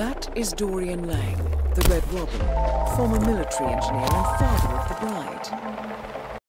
That is Dorian Lang, the Red Robin, former military engineer and father of the bride.